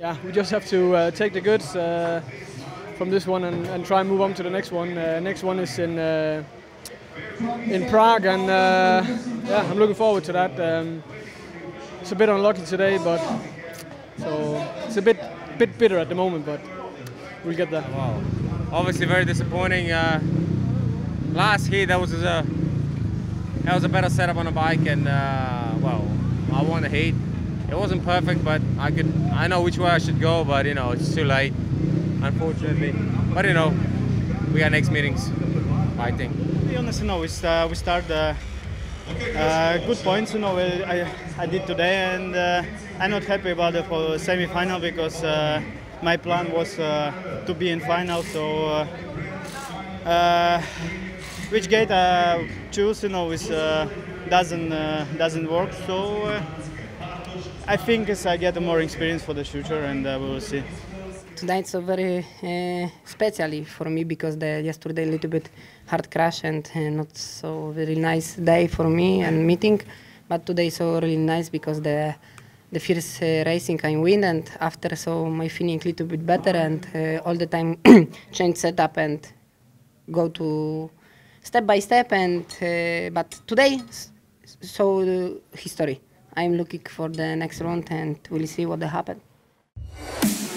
Yeah, we just have to take the goods from this one and try and move on to the next one. Next one is in Prague, and yeah, I'm looking forward to that. It's a bit unlucky today, but so it's a bit bitter at the moment, but we'll get there. Wow, obviously very disappointing. Last heat that was a better setup on the bike, and well, I won the heat. It wasn't perfect, but I know which way I should go, but you know, it's too late, unfortunately. But you know, we got next meetings, I think. To be honest, you know, we start good points, you know, I did today, and I'm not happy about the semi-final, because my plan was to be in final, so which gate I choose, you know, is, doesn't work, so I think as I get more experience for the future, and we will see. Tonight's very specially for me, because yesterday a little bit hard crash and not so very nice day for me and meeting. But today so really nice, because the first racing I win, and after so my feeling a little bit better, and all the time change setup and go to step by step. And but today so history. I'm looking for the next round, and we'll see what will happen.